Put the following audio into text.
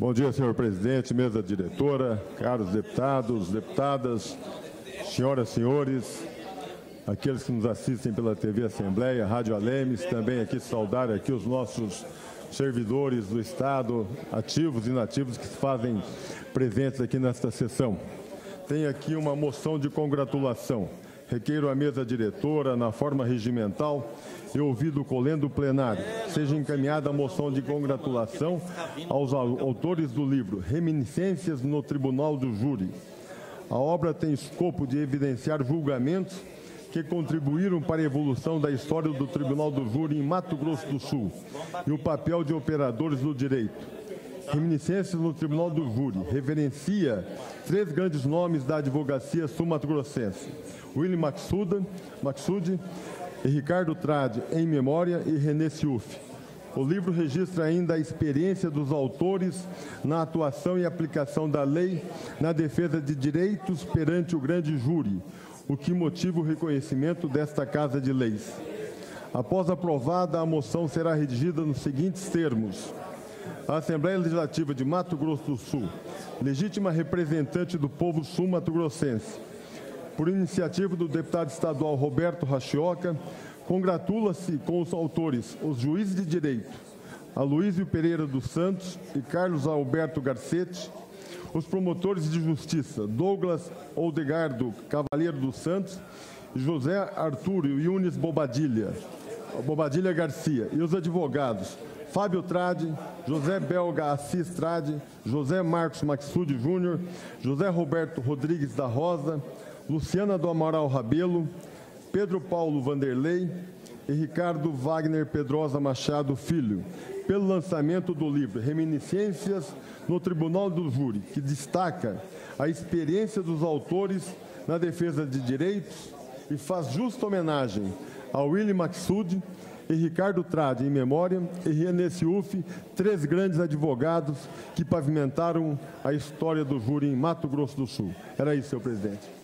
Bom dia, senhor presidente, mesa diretora, caros deputados, deputadas, senhoras e senhores, aqueles que nos assistem pela TV Assembleia, Rádio Alemis, também aqui saudar aqui os nossos servidores do Estado, ativos e inativos, que se fazem presentes aqui nesta sessão. Tenho aqui uma moção de congratulação. Requeiro à mesa diretora, na forma regimental, e ouvido o colendo do plenário, seja encaminhada a moção de congratulação aos autores do livro Reminiscências no Tribunal do Júri. A obra tem escopo de evidenciar julgamentos que contribuíram para a evolução da história do Tribunal do Júri em Mato Grosso do Sul e o papel de operadores do direito. Reminiscências no Tribunal do Júri reverencia três grandes nomes da advocacia sul-mato-grossense: Willy Maksud e Ricardo Tradi, em memória, e René Siouf. O livro registra ainda a experiência dos autores na atuação e aplicação da lei na defesa de direitos perante o grande júri, o que motiva o reconhecimento desta Casa de Leis. Após aprovada, a moção será redigida nos seguintes termos: a Assembleia Legislativa de Mato Grosso do Sul, legítima representante do povo sul-mato-grossense, por iniciativa do deputado estadual Roberto Hashioka, congratula-se com os autores, os juízes de direito, Aluísio Pereira dos Santos e Carlos Alberto Garcetti, os promotores de justiça, Douglas Oldegardo Cavaleiro dos Santos, José Arturo e Yunis Bobadilha Garcia, e os advogados, Fábio Trad, José Belga Assis Trad, José Marcos Maxud Júnior, José Roberto Rodrigues da Rosa, Luciana do Amaral Rabelo, Pedro Paulo Vanderlei e Ricardo Wagner Pedrosa Machado Filho, pelo lançamento do livro Reminiscências no Tribunal do Júri, que destaca a experiência dos autores na defesa de direitos e faz justa homenagem a Willy Maksud e Ricardo Tradi, em memória, e René Siouf, três grandes advogados que pavimentaram a história do júri em Mato Grosso do Sul. Era isso, senhor presidente.